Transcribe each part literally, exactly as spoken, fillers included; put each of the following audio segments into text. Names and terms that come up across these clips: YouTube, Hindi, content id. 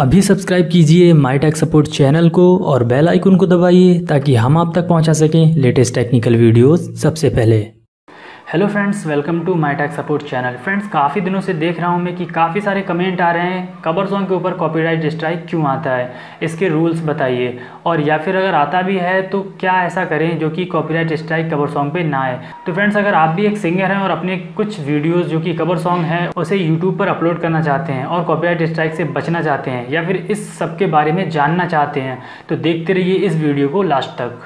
अभी सब्सक्राइब कीजिए माई tech support channel को और बेल आइकन को दबाइए ताकि हम आप तक पहुंचा सकें लेटेस्ट टेक्निकल वीडियोस सबसे पहले। Hello friends, welcome to my tech support channel. Friends, काफ़ी दिनों से देख रहा हूं मैं कि काफ़ी सारे कमेंट आ रहे हैं कवर सॉन्ग के ऊपर कॉपीराइट स्ट्राइक क्यों आता है, इसके रूल्स बताइए, और या फिर अगर आता भी है तो क्या ऐसा करें जो कि कॉपीराइट स्ट्राइक कवर सॉन्ग पे ना आए। तो फ्रेंड्स, अगर आप भी एक सिंगर हैं और अपने कुछ वीडियोज़ जो कि कवर सॉन्ग हैं उसे यूट्यूब पर अपलोड करना चाहते हैं और कॉपीराइट स्ट्राइक से बचना चाहते हैं या फिर इस सब के बारे में जानना चाहते हैं तो देखते रहिए इस वीडियो को लास्ट तक।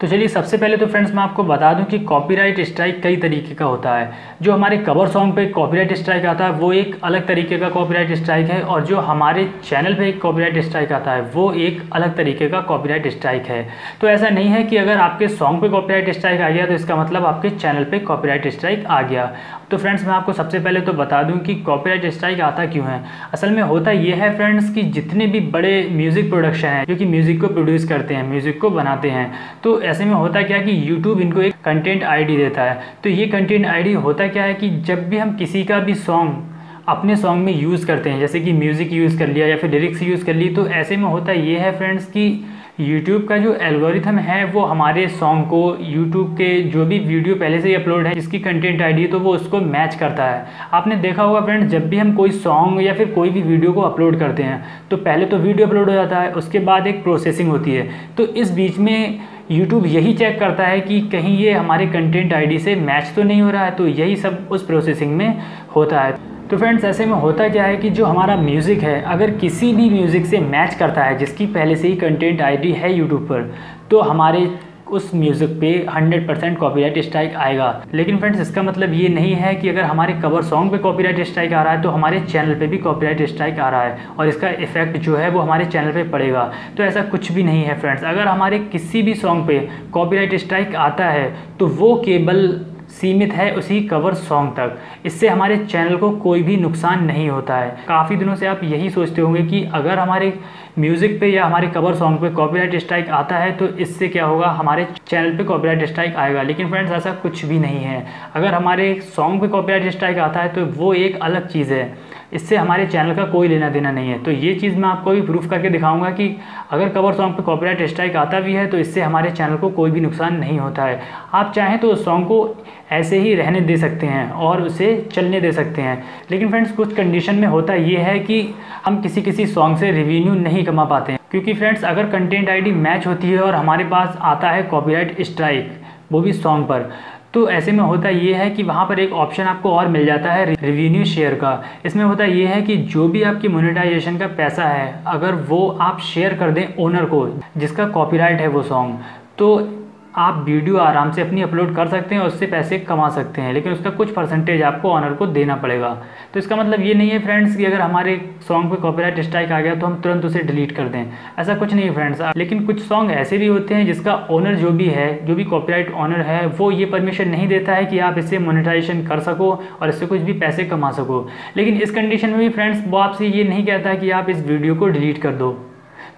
तो चलिए, सबसे पहले तो फ्रेंड्स मैं आपको बता दूं कि कॉपीराइट स्ट्राइक कई तरीके का होता है। जो हमारे कवर सॉन्ग पे कॉपीराइट स्ट्राइक आता है वो एक अलग तरीके का कॉपीराइट स्ट्राइक है, और जो हमारे चैनल पे एक कॉपीराइट स्ट्राइक आता है वो एक अलग तरीके का कॉपीराइट स्ट्राइक है। तो ऐसा नहीं है कि अगर आपके सॉन्ग पर कॉपीराइट स्ट्राइक आ गया तो इसका मतलब आपके चैनल पर कॉपीराइट स्ट्राइक आ गया। तो फ्रेंड्स, मैं आपको सबसे पहले तो बता दूं कि कॉपीराइट स्ट्राइक आता क्यों है। असल में होता यह है फ्रेंड्स कि जितने भी बड़े म्यूज़िक प्रोडक्शन हैं जो कि म्यूज़िक को प्रोड्यूस करते हैं, म्यूज़िक को बनाते हैं, तो ऐसे में होता क्या कि YouTube इनको एक कंटेंट आईडी देता है। तो ये कंटेंट आईडी होता क्या है कि जब भी हम किसी का भी सॉन्ग अपने सॉन्ग में यूज़ करते हैं, जैसे कि म्यूज़िक यूज़ कर लिया या फिर लिरिक्स यूज़ कर ली, तो ऐसे में होता ये है फ्रेंड्स कि YouTube का जो एल्गोरिथम है वो हमारे सॉन्ग को YouTube के जो भी वीडियो पहले से ही अपलोड है जिसकी कंटेंट आईडी है तो वो उसको मैच करता है। आपने देखा होगा फ्रेंड्स, जब भी हम कोई सॉन्ग या फिर कोई भी वीडियो को अपलोड करते हैं तो पहले तो वीडियो अपलोड हो जाता है, उसके बाद एक प्रोसेसिंग होती है। तो इस बीच में YouTube यही चेक करता है कि कहीं ये हमारे कंटेंट आईडी से मैच तो नहीं हो रहा है, तो यही सब उस प्रोसेसिंग में होता है। तो फ्रेंड्स, ऐसे में होता क्या है कि जो हमारा म्यूज़िक है अगर किसी भी म्यूज़िक से मैच करता है जिसकी पहले से ही कंटेंट आईडी है YouTube पर, तो हमारे उस म्यूज़िक पे हंड्रेड परसेंट कॉपीराइट स्ट्राइक आएगा। लेकिन फ्रेंड्स, इसका मतलब ये नहीं है कि अगर हमारे कवर सॉन्ग पे कॉपीराइट स्ट्राइक आ रहा है तो हमारे चैनल पे भी कॉपीराइट स्ट्राइक आ रहा है और इसका इफेक्ट जो है वो हमारे चैनल पे पड़ेगा। तो ऐसा कुछ भी नहीं है फ्रेंड्स। अगर हमारे किसी भी सॉन्ग पे कॉपीराइट स्ट्राइक आता है तो वो केवल सीमित है उसी कवर सॉन्ग तक, इससे हमारे चैनल को कोई भी नुकसान नहीं होता है। काफ़ी दिनों से आप यही सोचते होंगे कि अगर हमारे म्यूज़िक पे या हमारे कवर सॉन्ग पे कॉपीराइट स्ट्राइक आता है तो इससे क्या होगा, हमारे चैनल पे कॉपीराइट स्ट्राइक आएगा। लेकिन फ्रेंड्स, ऐसा कुछ भी नहीं है। अगर हमारे सॉन्ग पे कॉपीराइट स्ट्राइक आता है तो वो एक अलग चीज़ है, इससे हमारे चैनल का कोई लेना देना नहीं है। तो ये चीज़ मैं आपको भी प्रूफ करके दिखाऊंगा कि अगर कवर सॉन्ग पे कॉपीराइट स्ट्राइक आता भी है तो इससे हमारे चैनल को कोई भी नुकसान नहीं होता है। आप चाहें तो उस सॉन्ग को ऐसे ही रहने दे सकते हैं और उसे चलने दे सकते हैं। लेकिन फ्रेंड्स, कुछ कंडीशन में होता ये है कि हम किसी किसी सॉन्ग से रेवेन्यू नहीं कमा पाते हैं, क्योंकि फ्रेंड्स अगर कंटेंट आईडी मैच होती है और हमारे पास आता है कॉपीराइट स्ट्राइक वो भी सॉन्ग पर, तो ऐसे में होता ये है कि वहाँ पर एक ऑप्शन आपको और मिल जाता है रेवेन्यू शेयर का। इसमें होता ये है कि जो भी आपकी मोनेटाइजेशन का पैसा है अगर वो आप शेयर कर दें ओनर को जिसका कॉपीराइट है वो सॉन्ग, तो आप वीडियो आराम से अपनी अपलोड कर सकते हैं और उससे पैसे कमा सकते हैं। लेकिन उसका कुछ परसेंटेज आपको ऑनर को देना पड़ेगा। तो इसका मतलब ये नहीं है फ्रेंड्स कि अगर हमारे सॉन्ग पे कॉपीराइट स्ट्राइक आ गया तो हम तुरंत उसे डिलीट कर दें, ऐसा कुछ नहीं है फ्रेंड्स। लेकिन कुछ सॉन्ग ऐसे भी होते हैं जिसका ओनर जो भी है, जो भी कॉपीराइट ओनर है, वो ये परमिशन नहीं देता है कि आप इससे मोनेटाइजेशन कर सको और इससे कुछ भी पैसे कमा सको। लेकिन इस कंडीशन में भी फ्रेंड्स वो आपसे ये नहीं कहता है कि आप इस वीडियो को डिलीट कर दो।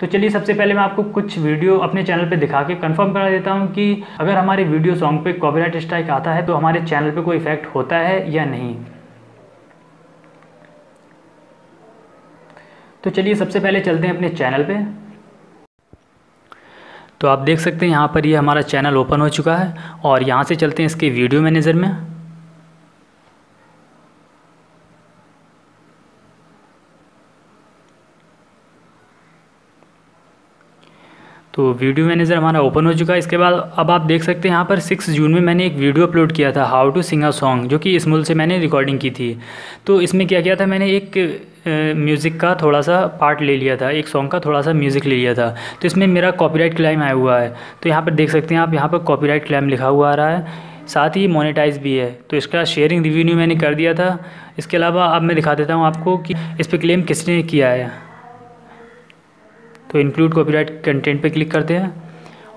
तो चलिए, सबसे पहले मैं आपको कुछ वीडियो अपने चैनल पे दिखा के कंफर्म करा देता हूँ कि अगर हमारे वीडियो सॉन्ग पे कॉपीराइट स्ट्राइक आता है तो हमारे चैनल पे कोई इफेक्ट होता है या नहीं। तो चलिए, सबसे पहले चलते हैं अपने चैनल पे। तो आप देख सकते हैं यहाँ पर ये यह हमारा चैनल ओपन हो चुका है और यहाँ से चलते हैं इसके वीडियो मैनेजर में। तो वीडियो मैनेजर हमारा ओपन हो चुका है। इसके बाद अब आप देख सकते हैं यहाँ पर सिक्स जून में मैंने एक वीडियो अपलोड किया था how to sing a song, जो कि स्मूल से मैंने रिकॉर्डिंग की थी। तो इसमें क्या किया था, मैंने एक म्यूज़िक का थोड़ा सा पार्ट ले लिया था, एक सॉन्ग का थोड़ा सा म्यूज़िक ले लिया था। तो इसमें मेरा कॉपीराइट क्लेम आया हुआ है। तो यहाँ पर देख सकते हैं आप, यहाँ पर कॉपीराइट क्लेम लिखा हुआ आ रहा है, साथ ही मोनेटाइज भी है। तो इसका शेयरिंग रेवेन्यू मैंने कर दिया था। इसके अलावा अब मैं दिखा देता हूँ आपको कि इस पर क्लेम किसने किया है। तो इंक्लूड कॉपीराइट कंटेंट पे क्लिक करते हैं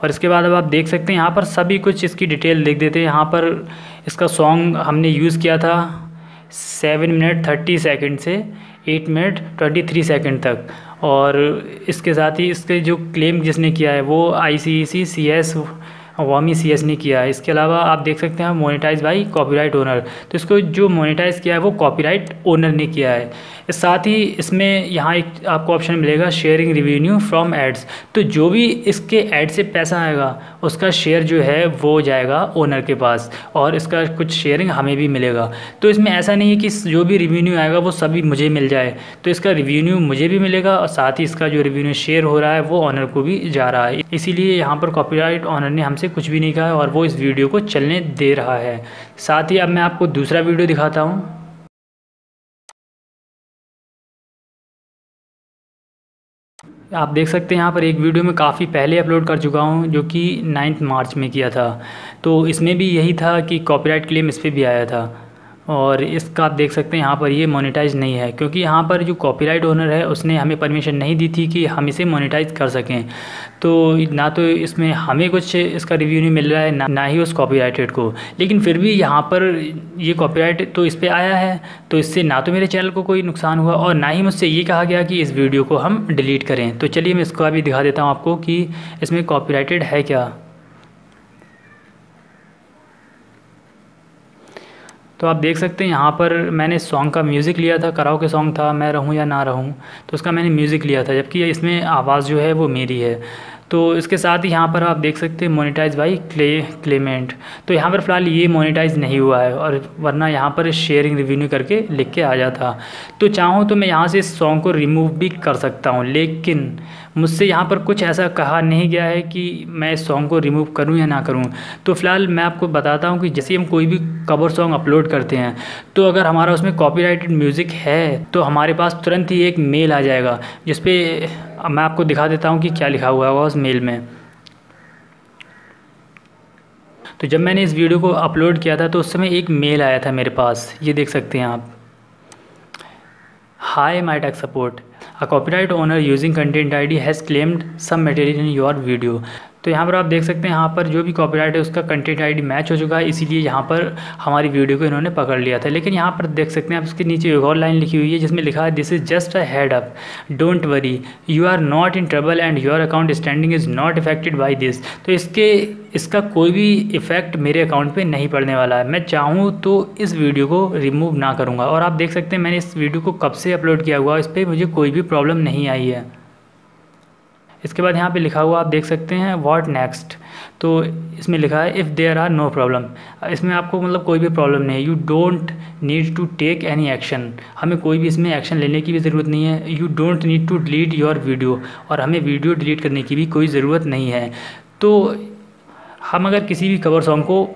और इसके बाद अब आप देख सकते हैं यहाँ पर सभी कुछ इसकी डिटेल देख देते हैं। यहाँ पर इसका सॉन्ग हमने यूज़ किया था सेवन मिनट थर्टी सेकंड से eight minute twenty three second तक, और इसके साथ ही इसके जो क्लेम जिसने किया है वो आई सी ई सी सी एस अवामी सी एस ने किया है। इसके अलावा आप देख सकते हैं मोनेटाइज बाई कॉपीराइट ओनर, तो इसको जो मोनेटाइज किया है वो कॉपीराइट ओनर ने किया है। साथ ही इसमें यहाँ एक आपको ऑप्शन मिलेगा शेयरिंग रिवेन्यू फ्रॉम एड्स, तो जो भी इसके एड से पैसा आएगा उसका शेयर जो है वो जाएगा ओनर के पास और इसका कुछ शेयरिंग हमें भी मिलेगा। तो इसमें ऐसा नहीं है कि जो भी रिवेन्यू आएगा वो सभी मुझे मिल जाए, तो इसका रिवेन्यू मुझे भी मिलेगा और साथ ही इसका जो रिवेन्यू शेयर हो रहा है वो ऑनर को भी जा रहा है। इसीलिए यहाँ पर कॉपीराइट ऑनर ने हमसे कुछ भी नहीं कहा और वो इस वीडियो को चलने दे रहा है। साथ ही अब मैं आपको दूसरा वीडियो दिखाता हूँ। आप देख सकते हैं यहाँ पर एक वीडियो में काफ़ी पहले अपलोड कर चुका हूँ जो कि नाइन्थ मार्च में किया था, तो इसमें भी यही था कि कॉपीराइट क्लेम इस पर भी आया था और इसका आप देख सकते हैं यहाँ पर ये मोनेटाइज नहीं है क्योंकि यहाँ पर जो कॉपीराइट ओनर है उसने हमें परमिशन नहीं दी थी कि हम इसे मोनेटाइज कर सकें। तो ना तो इसमें हमें कुछ इसका रिव्यू नहीं मिल रहा है ना, ना ही उस कॉपीराइटेड को, लेकिन फिर भी यहाँ पर ये कॉपीराइट तो इस पर आया है, तो इससे ना तो मेरे चैनल को कोई नुकसान हुआ और ना ही मुझसे ये कहा गया कि इस वीडियो को हम डिलीट करें। तो चलिए मैं इसको अभी दिखा देता हूँ आपको कि इसमें कॉपीराइटेड है क्या। तो आप देख सकते हैं यहाँ पर मैंने सॉन्ग का म्यूज़िक लिया था, कराओके सॉन्ग था मैं रहूँ या ना रहूँ, तो उसका मैंने म्यूज़िक लिया था जबकि इसमें आवाज़ जो है वो मेरी है। तो इसके साथ ही यहाँ पर आप देख सकते हैं मोनेटाइज बाई क्ले क्लेमेंट, तो यहाँ पर फ़िलहाल ये मोनेटाइज नहीं हुआ है और वरना यहाँ पर शेयरिंग रिवेन्यू करके लिख के आ जाता। तो चाहूँ तो मैं यहाँ से इस सॉन्ग को रिमूव भी कर सकता हूँ, लेकिन मुझसे यहाँ पर कुछ ऐसा कहा नहीं गया है कि मैं इस सॉन्ग को रिमूव करूँ या ना करूँ। तो फ़िलहाल मैं आपको बताता हूँ कि जैसे हम कोई भी कवर सॉन्ग अपलोड करते हैं तो अगर हमारा उसमें कॉपीराइटेड म्यूज़िक है तो हमारे पास तुरंत ही एक मेल आ जाएगा जिसपे मैं आपको दिखा देता हूँ कि क्या लिखा हुआ होगा उस मेल में। तो जब मैंने इस वीडियो को अपलोड किया था तो उस समय एक मेल आया था मेरे पास, ये देख सकते हैं आप। Hi my tech support, a copyright owner using content ID has claimed some material in your video. तो यहाँ पर आप देख सकते हैं यहाँ पर जो भी कॉपीराइट है उसका कंटेंट आईडी मैच हो चुका है, इसीलिए यहाँ पर हमारी वीडियो को इन्होंने पकड़ लिया था। लेकिन यहाँ पर देख सकते हैं आप उसके नीचे एक और लाइन लिखी हुई है जिसमें लिखा है this is just a head up, don't worry you are not in trouble and your account standing is not affected by this. तो इसके इसका कोई भी इफ़ेक्ट मेरे अकाउंट पे नहीं पड़ने वाला है। मैं चाहूँ तो इस वीडियो को रिमूव ना करूँगा और आप देख सकते हैं मैंने इस वीडियो को कब से अपलोड किया हुआ है, इस पर मुझे कोई भी प्रॉब्लम नहीं आई है। इसके बाद यहाँ पे लिखा हुआ आप देख सकते हैं व्हाट नेक्स्ट, तो इसमें लिखा है if there are no problem, इसमें आपको मतलब कोई भी प्रॉब्लम नहीं है। You don't need to take any action, हमें कोई भी इसमें एक्शन लेने की भी ज़रूरत नहीं है। You don't need to delete your video, और हमें वीडियो डिलीट करने की भी कोई ज़रूरत नहीं है। तो हम अगर किसी भी कवर सॉन्ग को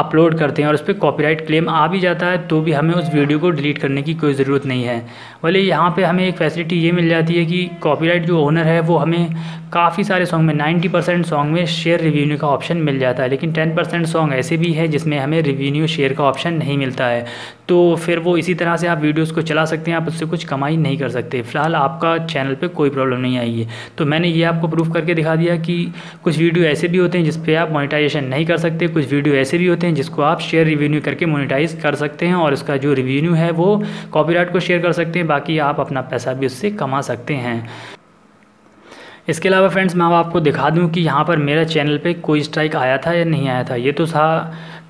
अपलोड करते हैं और उस पर कॉपीराइट क्लेम आ भी जाता है तो भी हमें उस वीडियो को डिलीट करने की कोई ज़रूरत नहीं है। भले यहाँ पे हमें एक फैसिलिटी ये मिल जाती है कि कॉपीराइट जो ओनर है वो हमें काफ़ी सारे सॉन्ग में नब्बे परसेंट सॉन्ग में शेयर रिवेन्यू का ऑप्शन मिल जाता है, लेकिन दस परसेंट सॉन्ग ऐसे भी है जिसमें हमें रिवेन्यू शेयर का ऑप्शन नहीं मिलता है। तो फिर वो इसी तरह से आप वीडियोज़ को चला सकते हैं, आप उससे कुछ कमाई नहीं कर सकते। फ़िलहाल आपका चैनल पर कोई प्रॉब्लम नहीं आई है। तो मैंने ये आपको प्रूफ करके दिखा दिया कि कुछ वीडियो ऐसे भी होते हैं जिस पर आप मोनेटाइजेशन नहीं कर सकते, कुछ वीडियो ऐसे भी हैं जिसको आप शेयर रिवेन्यू करके मोनेटाइज कर सकते हैं और उसका जो रिवेन्यू है वो कॉपीराइट को शेयर कर सकते हैं, बाकी आप अपना पैसा भी उससे कमा सकते हैं। इसके अलावा फ्रेंड्स मैं आपको दिखा दूं कि यहाँ पर मेरा चैनल पे कोई स्ट्राइक आया था या नहीं आया था। ये तो था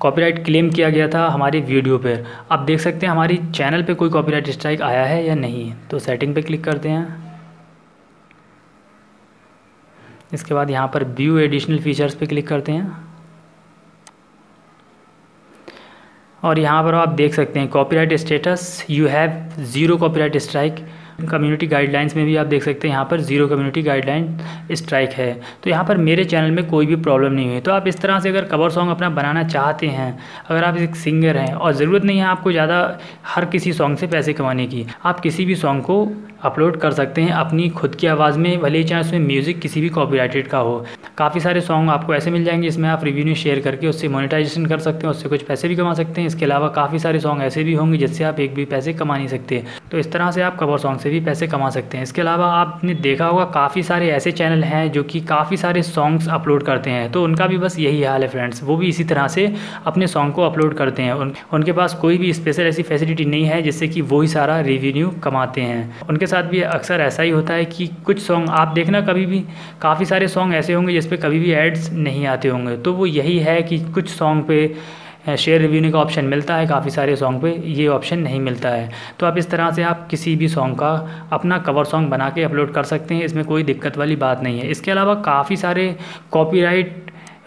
कॉपीराइट क्लेम किया गया था हमारी वीडियो पर, आप देख सकते हैं हमारी चैनल पर कोई कॉपीराइट स्ट्राइक आया है या नहीं। तो सेटिंग पर क्लिक करते हैं, इसके बाद यहाँ पर व्यू एडिशनल फीचर्स पर क्लिक करते हैं और यहाँ पर आप देख सकते हैं copyright status you have zero copyright strike. Community guidelines में भी आप देख सकते हैं यहाँ पर ज़ीरो कम्युनिटी गाइडलाइन स्ट्राइक है। तो यहाँ पर मेरे चैनल में कोई भी प्रॉब्लम नहीं हुई। तो आप इस तरह से अगर कवर सॉन्ग अपना बनाना चाहते हैं, अगर आप एक सिंगर हैं और ज़रूरत नहीं है आपको ज़्यादा हर किसी सॉन्ग से पैसे कमाने की, आप किसी भी सॉन्ग को अपलोड कर सकते हैं अपनी खुद की आवाज़ में, भले ही चाहे उसमें म्यूज़िक किसी भी कॉपीराइटेड का हो। काफ़ी सारे सॉन्ग आपको ऐसे मिल जाएंगे जिसमें आप रिवेन्यू शेयर करके उससे मोनेटाइजेशन कर सकते हैं, उससे कुछ पैसे भी कमा सकते हैं। इसके अलावा काफ़ी सारे सॉन्ग ऐसे भी होंगे जिससे आप एक भी पैसे कमा नहीं सकते, तो इस तरह से आप कवर सॉन्ग से भी पैसे कमा सकते हैं। इसके अलावा आपने देखा होगा काफ़ी सारे ऐसे चैनल हैं जो कि काफ़ी सारे सॉन्ग्स अपलोड करते हैं, तो उनका भी बस यही हाल है फ्रेंड्स, वो भी इसी तरह से अपने सॉन्ग को अपलोड करते हैं। उन, उनके पास कोई भी स्पेशल ऐसी फैसिलिटी नहीं है जिससे कि वो ही सारा रिवेन्यू कमाते हैं। उनके साथ भी अक्सर ऐसा ही होता है कि कुछ सॉन्ग आप देखना कभी भी काफ़ी सारे सॉन्ग ऐसे होंगे जिस पे कभी भी एड्स नहीं आते होंगे। तो वो यही है कि कुछ सॉन्ग पे शेयर रिव्यूइंग का ऑप्शन मिलता है, काफ़ी सारे सॉन्ग पे ये ऑप्शन नहीं मिलता है। तो आप इस तरह से आप किसी भी सॉन्ग का अपना कवर सॉन्ग बना के अपलोड कर सकते हैं, इसमें कोई दिक्कत वाली बात नहीं है। इसके अलावा काफ़ी सारे कॉपीराइट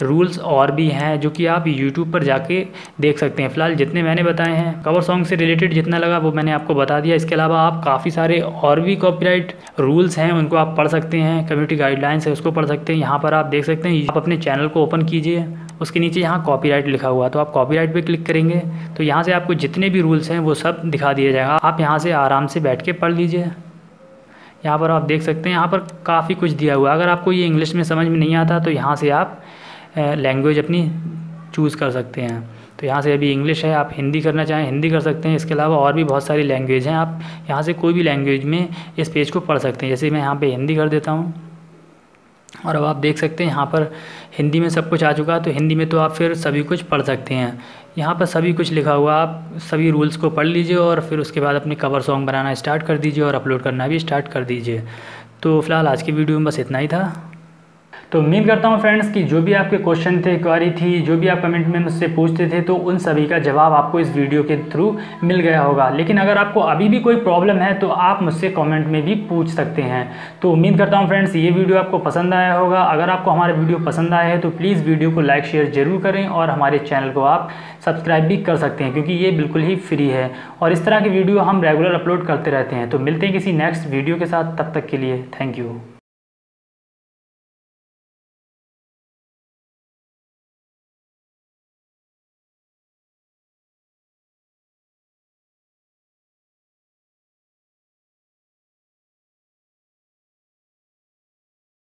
रूल्स और भी हैं जो कि आप YouTube पर जाके देख सकते हैं। फ़िलहाल जितने मैंने बताए हैं कवर सॉन्ग से रिलेटेड जितना लगा वो मैंने आपको बता दिया। इसके अलावा आप काफ़ी सारे और भी कॉपीराइट रूल्स हैं उनको आप पढ़ सकते हैं, कम्युनिटी गाइडलाइंस है उसको पढ़ सकते हैं। यहाँ पर आप देख सकते हैं, आप अपने चैनल को ओपन कीजिए, उसके नीचे यहाँ कॉपीराइट लिखा हुआ, तो आप कॉपीराइट पे क्लिक करेंगे तो यहाँ से आपको जितने भी रूल्स हैं वो सब दिखा दिया जाएगा। आप यहाँ से आराम से बैठ के पढ़ लीजिए। यहाँ पर आप देख सकते हैं यहाँ पर काफ़ी कुछ दिया हुआ है। अगर आपको ये इंग्लिश में समझ में नहीं आता तो यहाँ से आप लैंग्वेज अपनी चूज़ कर सकते हैं। तो यहाँ से अभी इंग्लिश है, आप हिंदी करना चाहें हिंदी कर सकते हैं। इसके अलावा और भी बहुत सारी लैंग्वेज हैं, आप यहाँ से कोई भी लैंग्वेज में इस पेज को पढ़ सकते हैं। जैसे मैं यहाँ पे हिंदी कर देता हूँ और अब आप देख सकते हैं यहाँ पर हिंदी में सब कुछ आ चुका है। तो हिंदी में तो आप फिर सभी कुछ पढ़ सकते हैं, यहाँ पर सभी कुछ लिखा हुआ, आप सभी रूल्स को पढ़ लीजिए और फिर उसके बाद अपने कवर सॉन्ग बनाना स्टार्ट कर दीजिए और अपलोड करना भी स्टार्ट कर दीजिए। तो फ़िलहाल आज की वीडियो में बस इतना ही था। तो उम्मीद करता हूं फ्रेंड्स कि जो भी आपके क्वेश्चन थे, क्वारी थी, जो भी आप कमेंट में मुझसे पूछते थे तो उन सभी का जवाब आपको इस वीडियो के थ्रू मिल गया होगा। लेकिन अगर आपको अभी भी कोई प्रॉब्लम है तो आप मुझसे कमेंट में भी पूछ सकते हैं। तो उम्मीद करता हूं फ्रेंड्स ये वीडियो आपको पसंद आया होगा। अगर आपको हमारा वीडियो पसंद आया है तो प्लीज़ वीडियो को लाइक शेयर ज़रूर करें और हमारे चैनल को आप सब्सक्राइब भी कर सकते हैं क्योंकि ये बिल्कुल ही फ्री है और इस तरह की वीडियो हम रेगुलर अपलोड करते रहते हैं। तो मिलते हैं किसी नेक्स्ट वीडियो के साथ, तब तक के लिए थैंक यू।